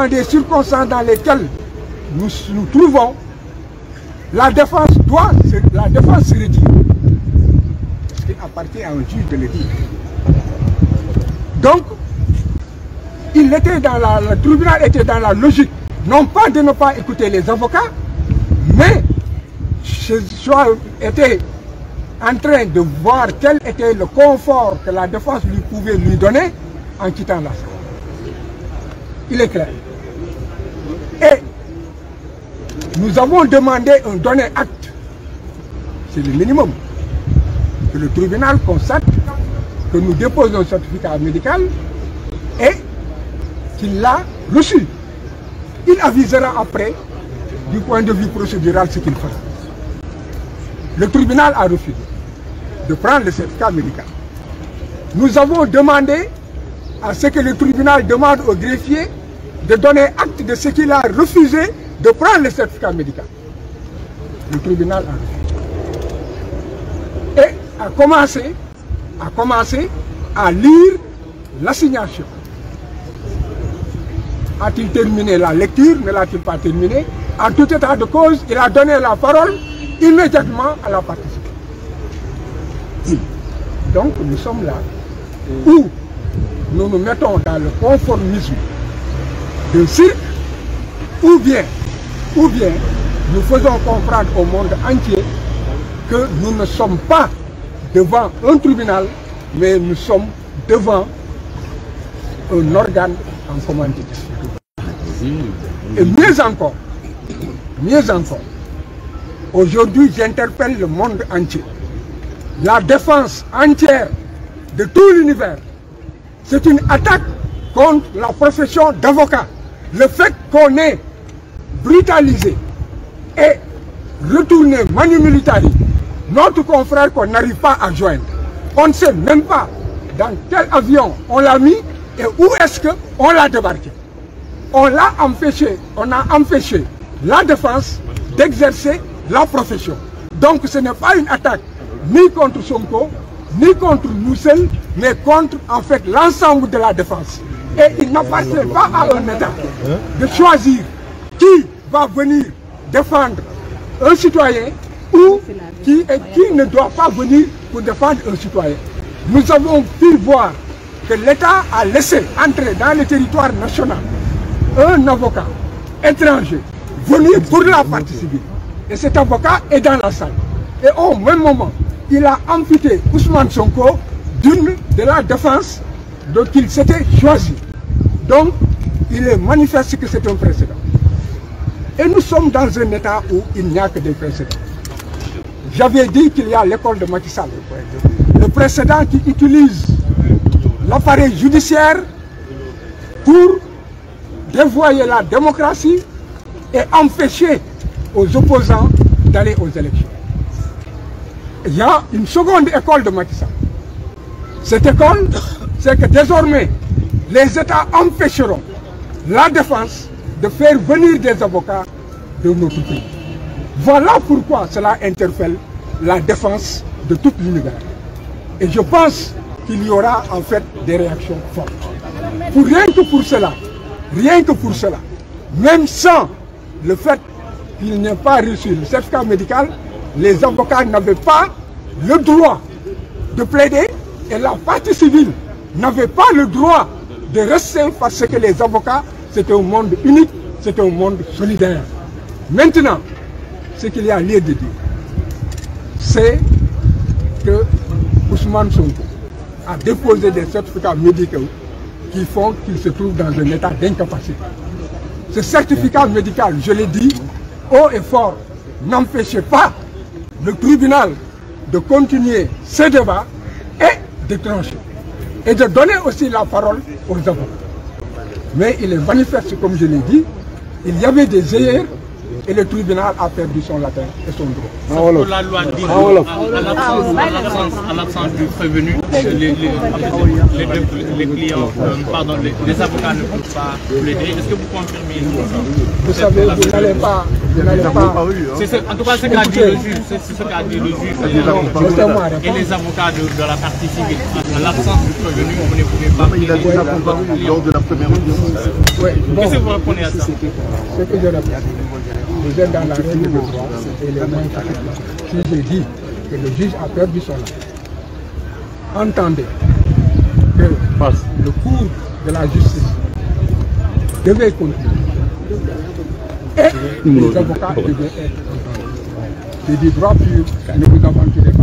Dans des circonstances dans lesquelles nous trouvons, la défense se retire. Parce qu'il appartient à un juge de l'éthique. Donc, le tribunal était dans la logique, non pas de ne pas écouter les avocats, mais était en train de voir quel était le confort que la défense pouvait lui donner en quittant la salle. Il est clair. Et nous avons demandé un donné acte. C'est le minimum. Que le tribunal constate que nous déposons un certificat médical et qu'il l'a reçu. Il avisera après, du point de vue procédural, ce qu'il fera. Le tribunal a refusé de prendre le certificat médical. Nous avons demandé à ce que le tribunal demande au greffier de donner acte de ce qu'il a refusé de prendre le certificat médical. Le tribunal a refusé. Et a commencé à lire l'assignation. A-t-il terminé la lecture? Ne l'a-t-il pas terminée? En tout état de cause, il a donné la parole immédiatement à la participante. Donc nous sommes là où nous nous mettons dans le conformisme d'un cirque, ou bien nous faisons comprendre au monde entier que nous ne sommes pas devant un tribunal, mais nous sommes devant un organe en commandite. Et mieux encore, aujourd'hui, j'interpelle le monde entier. La défense entière de tout l'univers, c'est une attaque contre la profession d'avocat. Le fait qu'on ait brutalisé et retourné manu militari notre confrère qu'on n'arrive pas à joindre. On ne sait même pas dans quel avion on l'a mis et où est-ce qu'on l'a débarqué. On a empêché la défense d'exercer la profession. Donc ce n'est pas une attaque ni contre Sonko, ni contre nous seuls, mais contre en fait l'ensemble de la défense. Et il n'appartient pas à un État de choisir qui va venir défendre un citoyen ou qui ne doit pas venir pour défendre un citoyen. Nous avons pu voir que l'État a laissé entrer dans le territoire national un avocat étranger venu pour la partie civile. Et cet avocat est dans la salle. Et au même moment, il a amputé Ousmane Sonko de la défense dont il s'était choisi. Donc, il est manifeste que c'est un précédent. Et nous sommes dans un état où il n'y a que des précédents. J'avais dit qu'il y a l'école de Macky Sall. Le précédent qui utilise l'appareil judiciaire pour dévoyer la démocratie et empêcher aux opposants d'aller aux élections. Il y a une seconde école de Macky Sall. Cette école, c'est que désormais, les États empêcheront la défense de faire venir des avocats de notre pays. Voilà pourquoi cela interpelle la défense de toute l'univers. Et je pense qu'il y aura en fait des réactions fortes. Rien que pour cela, même sans le fait qu'il n'ait pas reçu le certificat médical, les avocats n'avaient pas le droit de plaider et la partie civile n'avait pas le droit de rester parce que les avocats, c'est un monde unique, c'est un monde solidaire. Maintenant, ce qu'il y a lieu de dire, c'est que Ousmane Sonko a déposé des certificats médicaux qui font qu'il se trouve dans un état d'incapacité. Ce certificat médical, je l'ai dit, haut et fort, n'empêchait pas le tribunal de continuer ce débat et de trancher et de donner aussi la parole aux avocats. Mais il est manifeste, comme je l'ai dit, il y avait des erreurs et le tribunal a perdu son latin et son droit. Sauf que la loi dit en l'absence du prévenu, les avocats ne peuvent pas plaider. Est-ce que vous confirmez? Vous savez, vous n'allez pas... En tout cas, c'est ce qu'a dit le juge. C'est ce qu'a dit le juge et les avocats de la partie civile. En l'absence du prévenu, vous ne pouvez pas plaider. Il a dit ça pour pas lors de la première audience. Qu'est-ce que vous répondez à ça? Ce que je réponds, vous êtes dans la règle de droit et les moins carrément. Si j'ai dit que le juge a perdu son âme, entendez que le cours de la justice devait continuer. Et les avocats devaient être entendus. C'est du droit pur, ne vous aventurez pas.